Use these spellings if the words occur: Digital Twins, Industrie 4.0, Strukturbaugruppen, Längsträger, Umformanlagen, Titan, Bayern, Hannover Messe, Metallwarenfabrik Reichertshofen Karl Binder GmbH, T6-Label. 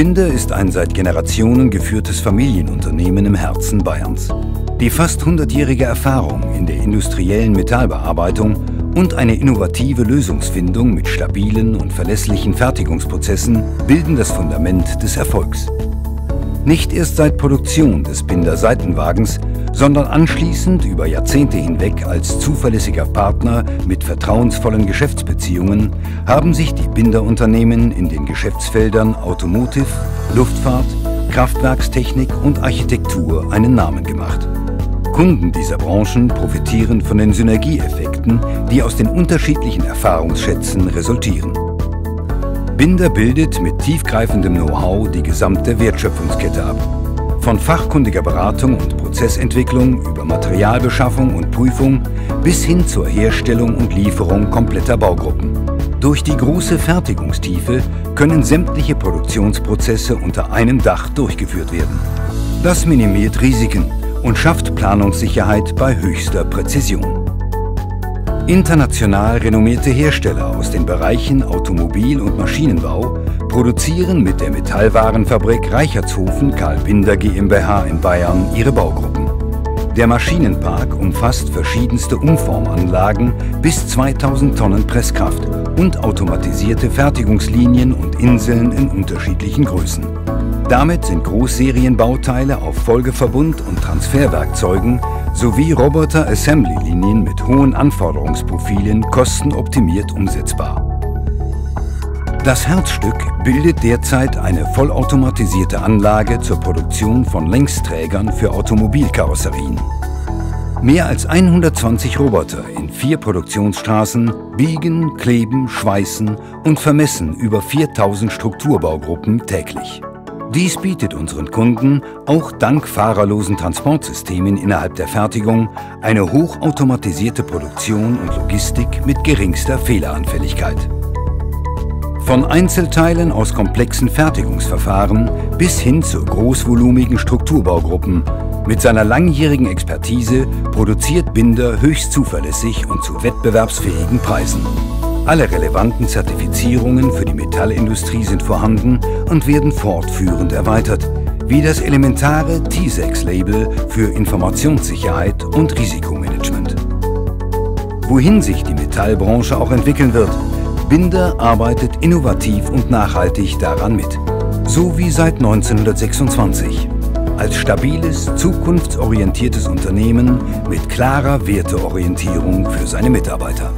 Binder ist ein seit Generationen geführtes Familienunternehmen im Herzen Bayerns. Die fast 100-jährige Erfahrung in der industriellen Metallbearbeitung und eine innovative Lösungsfindung mit stabilen und verlässlichen Fertigungsprozessen bilden das Fundament des Erfolgs. Nicht erst seit Produktion des Binder Seitenwagens, sondern anschließend über Jahrzehnte hinweg als zuverlässiger Partner mit vertrauensvollen Geschäftsbeziehungen haben sich die Binder Unternehmen in den Geschäftsfeldern Automotive, Luftfahrt, Kraftwerkstechnik und Architektur einen Namen gemacht. Kunden dieser Branchen profitieren von den Synergieeffekten, die aus den unterschiedlichen Erfahrungsschätzen resultieren. Binder bildet mit tiefgreifendem Know-how die gesamte Wertschöpfungskette ab. Von fachkundiger Beratung und Prozessentwicklung über Materialbeschaffung und Prüfung bis hin zur Herstellung und Lieferung kompletter Baugruppen. Durch die große Fertigungstiefe können sämtliche Produktionsprozesse unter einem Dach durchgeführt werden. Das minimiert Risiken und schafft Planungssicherheit bei höchster Präzision. International renommierte Hersteller aus den Bereichen Automobil- und Maschinenbau produzieren mit der Metallwarenfabrik Reichertshofen Karl Binder GmbH in Bayern ihre Baugruppen. Der Maschinenpark umfasst verschiedenste Umformanlagen bis 2000 Tonnen Presskraft und automatisierte Fertigungslinien und Inseln in unterschiedlichen Größen. Damit sind Großserienbauteile auf Folgeverbund- und Transferwerkzeugen sowie Roboter-Assembly-Linien mit hohen Anforderungsprofilen kostenoptimiert umsetzbar. Das Herzstück bildet derzeit eine vollautomatisierte Anlage zur Produktion von Längsträgern für Automobilkarosserien. Mehr als 120 Roboter in 4 Produktionsstraßen biegen, kleben, schweißen und vermessen über 4000 Strukturbaugruppen täglich. Dies bietet unseren Kunden, auch dank fahrerlosen Transportsystemen innerhalb der Fertigung, eine hochautomatisierte Produktion und Logistik mit geringster Fehleranfälligkeit. Von Einzelteilen aus komplexen Fertigungsverfahren bis hin zu großvolumigen Strukturbaugruppen. Mit seiner langjährigen Expertise produziert Binder höchst zuverlässig und zu wettbewerbsfähigen Preisen. Alle relevanten Zertifizierungen für die Metallindustrie sind vorhanden und werden fortführend erweitert, wie das elementare T6-Label für Informationssicherheit und Risikomanagement. Wohin sich die Metallbranche auch entwickeln wird, Binder arbeitet innovativ und nachhaltig daran mit, so wie seit 1926, als stabiles, zukunftsorientiertes Unternehmen mit klarer Werteorientierung für seine Mitarbeiter.